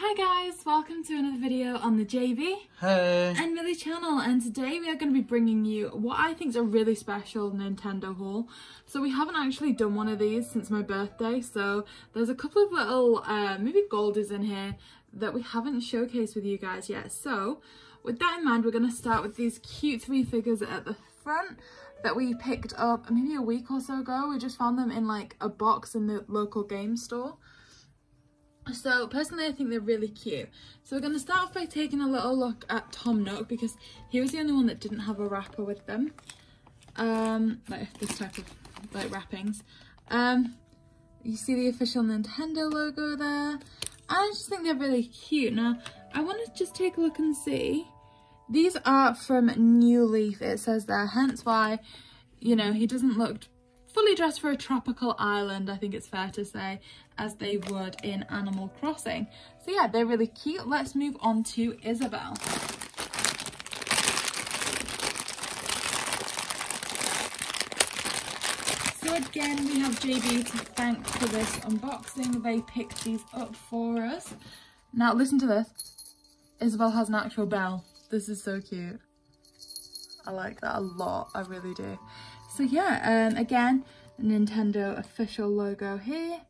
Hi guys, welcome to another video on the JayBee and Millie channel, and today we are going to be bringing you what I think is a really special Nintendo haul. So we haven't actually done one of these since my birthday, so there's a couple of little maybe goldies in here that we haven't showcased with you guys yet. So with that in mind, we're going to start with these cute three figures at the front that we picked up maybe a week or so ago. We just found them in like a box in the local game store. So personally I think they're really cute. So we're going to start off by taking a little look at Tom Nook, because he was the only one that didn't have a wrapper with them, like this type of like wrappings. You see the official Nintendo logo there. I just think they're really cute. Now I want to just take a look and see. These are from New Leaf, it says there, hence why, you know, he doesn't look fully dressed for a tropical island, I think it's fair to say, as they would in Animal Crossing. So yeah, they're really cute. Let's move on to Isabelle. So again, we have JayBee to thank for this unboxing. They picked these up for us. Now listen to this. Isabelle has an actual bell. This is so cute. I like that a lot, I really do. So yeah, again, Nintendo official logo here.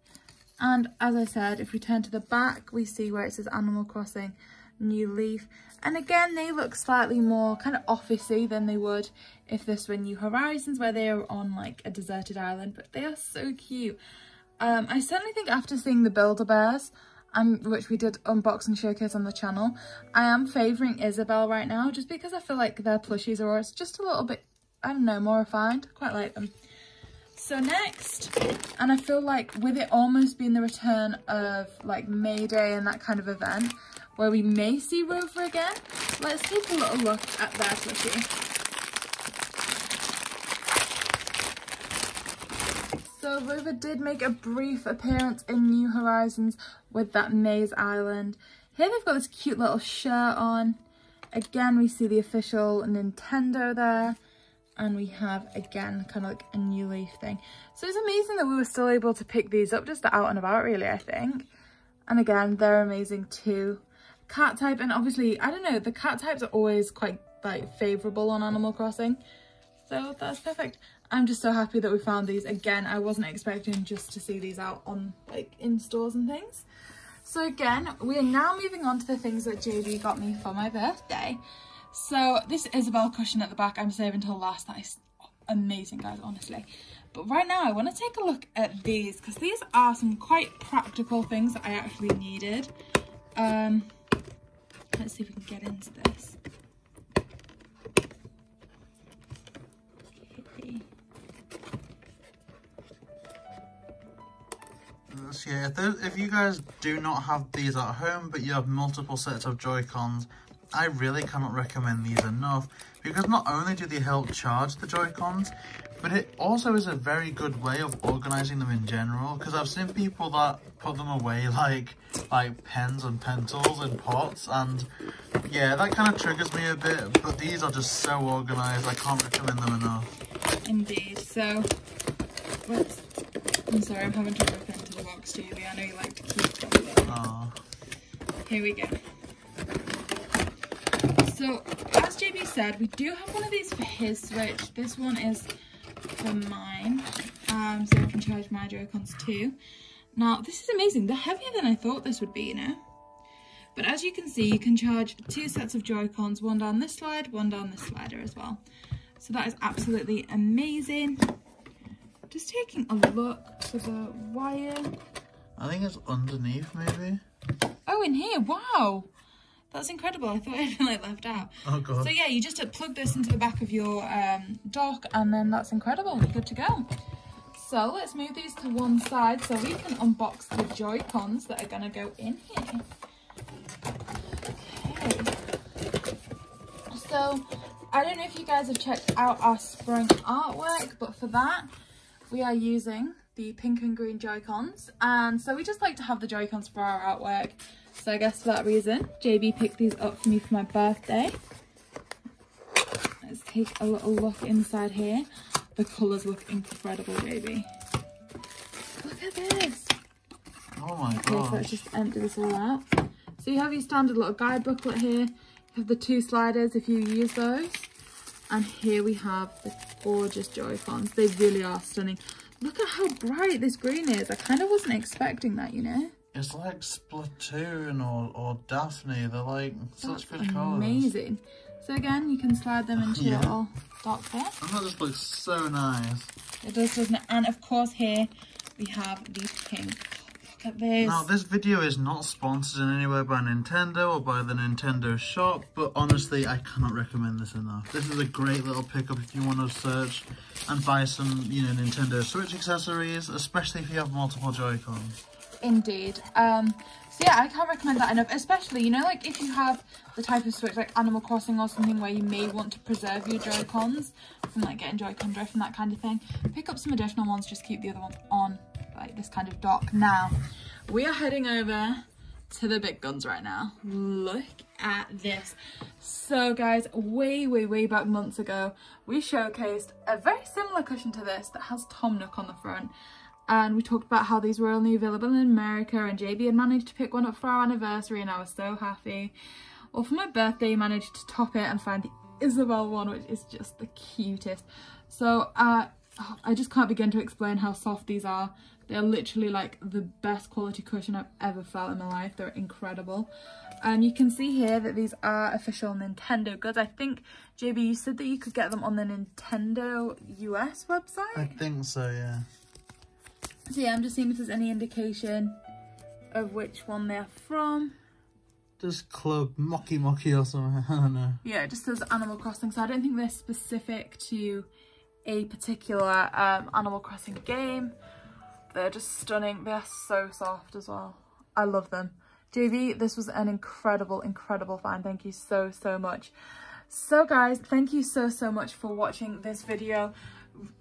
And as I said, if we turn to the back, we see where it says Animal Crossing New Leaf. And again, they look slightly more kind of office-y than they would if this were New Horizons, where they are on like a deserted island, but they are so cute. I certainly think after seeing the Build-A-Bears, which we did unbox and showcase on the channel, I am favouring Isabelle right now, just because I feel like their plushies are just a little bit, I don't know, more refined. Quite like them. So next, and I feel like with it almost being the return of like May Day and that kind of event where we may see Rover again, let's take a little look at their plushie. So Rover did make a brief appearance in New Horizons with that Maze Island. Here they've got this cute little shirt on. Again, we see the official Nintendo there. And we have, again, kind of like a New Leaf thing. So it's amazing that we were still able to pick these up just out and about, really, I think. And again, they're amazing too. Cat type, and obviously, I don't know, the cat types are always quite like favourable on Animal Crossing. So that's perfect. I'm just so happy that we found these. Again, I wasn't expecting just to see these out on like in stores and things. So again, we are now moving on to the things that JayBee got me for my birthday. So this Isabelle cushion at the back, I'm saving till last. That is amazing, guys, honestly. But right now I want to take a look at these, because these are some quite practical things that I actually needed. Let's see if we can get into this. So yeah, if you guys do not have these at home, but you have multiple sets of Joy-Cons, I really cannot recommend these enough, because not only do they help charge the Joy-Cons, but it also is a very good way of organising them in general, because I've seen people that put them away like pens and pencils in pots, and yeah, that kind of triggers me a bit, but these are just so organised, I can't recommend them enough. Indeed, so I'm sorry, I'm having trouble opening the box, JayBee. I know you like to keep something. Aww. Here we go. So, as JayBee said, we do have one of these for his Switch. This one is for mine, so I can charge my Joy-Cons too. Now, this is amazing. They're heavier than I thought this would be, you know? But as you can see, you can charge two sets of Joy-Cons, one down this slide, one down this slider as well. So that is absolutely amazing. Just taking a look for the wire. I think it's underneath, maybe. Oh, in here, wow! That's incredible. I thought I'd like left out. Oh god. So yeah, you just plug this into the back of your dock, and then that's incredible. We're good to go. So let's move these to one side so we can unbox the Joy-Cons that are going to go in here. Okay. So I don't know if you guys have checked out our spring artwork, but for that we are using the pink and green Joy-Cons, and so we just like to have the Joy-Cons for our artwork. So I guess for that reason, JayBee picked these up for me for my birthday. Let's take a little look inside here. The colours look incredible, JayBee. Look at this. Oh my god. Okay, so let's just empty this all out. So So you have your standard little guide booklet here. You have the two sliders if you use those. And here we have the gorgeous Joy-Cons. They really are stunning. Look at how bright this green is. I kind of wasn't expecting that, you know. It's like Splatoon or Daphne. They're like such good colours. Amazing. So again, you can slide them into your little dock there. And that just looks so nice. It does, doesn't it? And of course here we have the pink. Look at this. Now this video is not sponsored in any way by Nintendo or by the Nintendo shop, but honestly I cannot recommend this enough. This is a great little pickup if you want to search and buy some, you know, Nintendo Switch accessories, especially if you have multiple Joy-Cons. Indeed. So yeah, I can't recommend that enough, especially, you know, like if you have the type of Switch like Animal Crossing or something where you may want to preserve your Joy-Cons from like getting Joy-Con drift and that kind of thing. Pick up some additional ones, just keep the other ones on like this kind of dock. Now, we are heading over to the big guns right now. Look at this. So guys, way back months ago, we showcased a very similar cushion to this that has Tom Nook on the front. And we talked about how these were only available in America, and JayBee had managed to pick one up for our anniversary and I was so happy. Well, for my birthday, I managed to top it and find the Isabelle one, which is just the cutest. So I just can't begin to explain how soft these are. They're literally like the best quality cushion I've ever felt in my life. They're incredible. And you can see here that these are official Nintendo goods. I think, JayBee, you said that you could get them on the Nintendo US website? I think so, yeah. So yeah, I'm just seeing if there's any indication of which one they're from. Just Club Mocky Mocky or something, I don't know. Yeah, it just says Animal Crossing, so I don't think they're specific to a particular Animal Crossing game. They're just stunning. They're so soft as well. I love them. JayBee, this was an incredible, incredible find. Thank you so, so much. So guys, thank you so, so much for watching this video.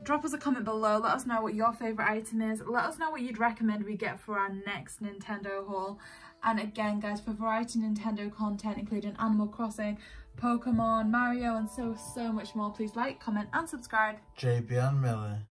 Drop us a comment below, let us know what your favourite item is, let us know what you'd recommend we get for our next Nintendo haul. And again guys, for variety Nintendo content including Animal Crossing, Pokemon, Mario and so much more, please like, comment and subscribe. JayBee and Millie.